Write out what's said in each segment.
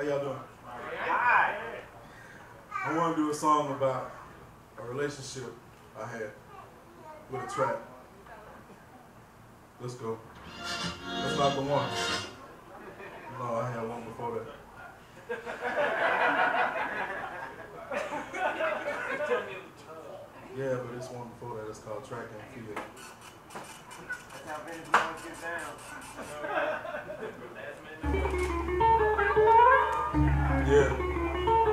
How y'all doing? Hi. I want to do a song about a relationship I had with a track. Let's go. That's not the one. No, I had one before that. Yeah, but it's one before that. It's called Track-IN-Field. That's how many boys get down. Yeah.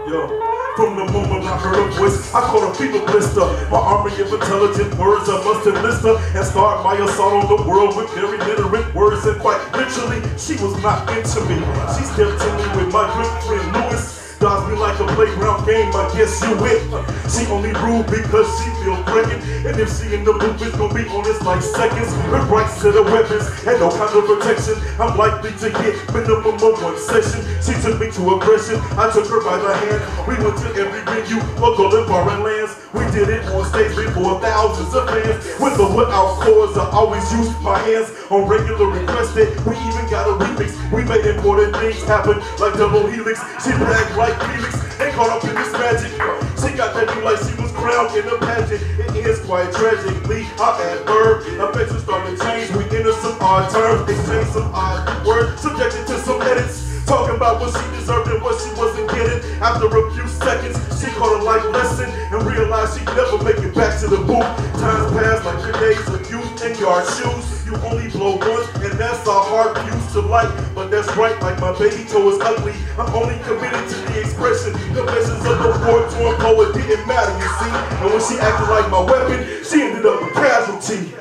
Yo. From the moment I heard a voice, I caught a fever blister. My army of intelligent words, I must enlist her and start my assault on the world with very literate words. And quite literally, she was not into me. She stepped to me with my good friend Lewis. Dodged me like a playground game, I guess you win. She only ruled because she feel pregnant. And if she in the loop, it's gonna be on us like seconds. Her right set of weapons and no kind of protection. I'm likely to get minimum of one session. She took me to aggression, I took her by the hand. We went to every venue, local and foreign lands. We did it on stage before thousands of fans. With the without chords, I always used my hands. On regular requested, we even got a remix. We made important things happen, like double helix. She bragged like Felix, and caught up in this magic. She got that new like she was crowned in a pageant. It is quite tragically, I adverb. Affection started to change, we entered some odd terms. Exchanged some odd words, subjected to some edits. Talking about what she deserved and what she wasn't getting. After a few seconds, she caught a life lesson and realized she'd never make it back to the booth. Times pass like your days of youth and yard shoes. You only blow once, and that's our hard views to life. But that's right, like my baby toe is ugly. I'm only committed to the expression. The message of the war-torn poet didn't matter, you see. And when she acted like my weapon, she ended up a casualty.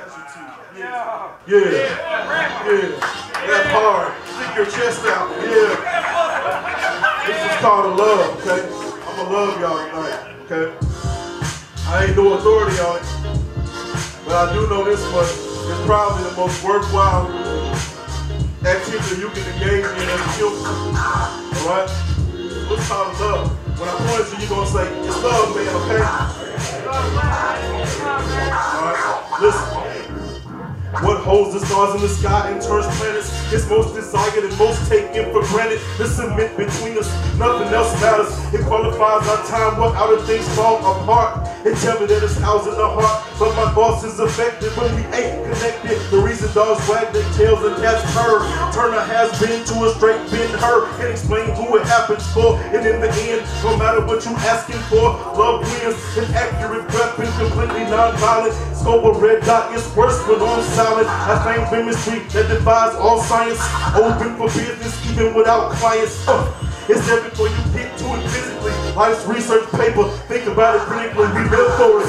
Yeah. That's hard. Stick your chest out. Yeah. This is called a love, okay? I'ma love y'all tonight, okay? I ain't no authority on it, but I do know this much. It's probably the most worthwhile activity you can engage in as a human. Alright? What's called love? When I point to you, you're gonna say, it's love, man, okay? Alright? Listen. What holds the stars in the sky and turns planets? It's most desired and most taken for granted. The cement between us, nothing else matters. It qualifies our time, what outer things fall apart. They tell me that it's ours in the heart, but my thoughts is affected when we ain't connected. The reason dogs wag their tails and cats purr. Turner has been to a straight been her. Can't explain who it happens for. And in the end, no matter what you asking for, love wins. An accurate weapon, completely non-violent. Scope a red dot, it's worse when on side. I claim chemistry that defies all science. Open for business even without clients. It's there before you get to it physically. Life's research paper, think about it critically. We live for it,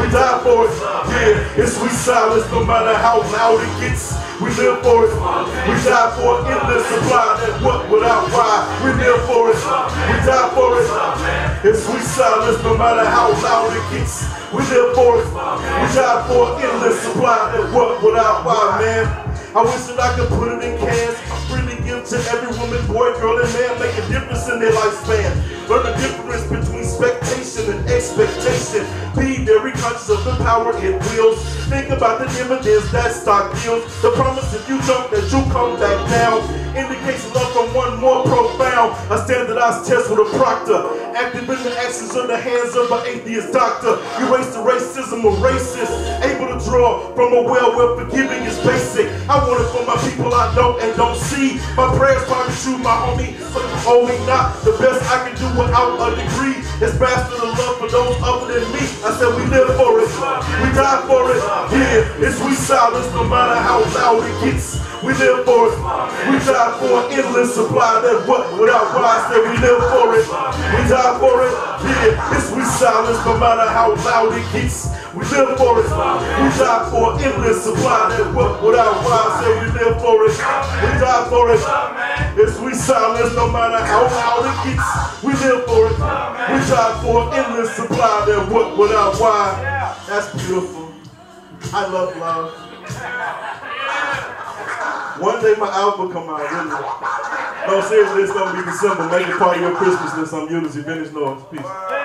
we die for it. Yeah, it's sweet silence no matter how loud it gets. We live for it, we die for it. Endless supply, that what without why. We live for it, we die for it. It's sweet silence no matter how loud it gets. We live for it, we die for it. Endless supply, that what without why, man. I wish that I could put it in cans. Freely give to every woman, boy, girl, and man. Make a difference in their lifespan. Learn the difference between spectation and expectation. Be very conscious of the power it wields. Think about the dividends that stock yields. The promise if you jump that you come back down. Indicates love from one more profound. A standardized test with a proctor. Active in the actions of the hands of an atheist doctor. Erase the racism of racists. Able to draw from a well where forgiving is basic. I want it for my people I know and don't see. My prayers probably true, my homie. Only not the best I can do without a degree. It's master the love for those other than me. I said we live for it, we die for it. Yeah, it's sweet silence no matter how loud it gets. We live for it, we die for it. Endless supply that what without why. I said we live for it, we die for it. Yeah, it's sweet silence no matter how loud it gets. We live for it, we die for it. Endless supply that what without why. I said we live for it, we die for it. It's sweet silence no matter how loud it gets. We live for it, we die for it. Endless supply that what without why. That's beautiful. I love love. One day my album come out, really. No, seriously, it's gonna be December. Make it part of your Christmas list. I'm Unity Vintage Noise. Peace.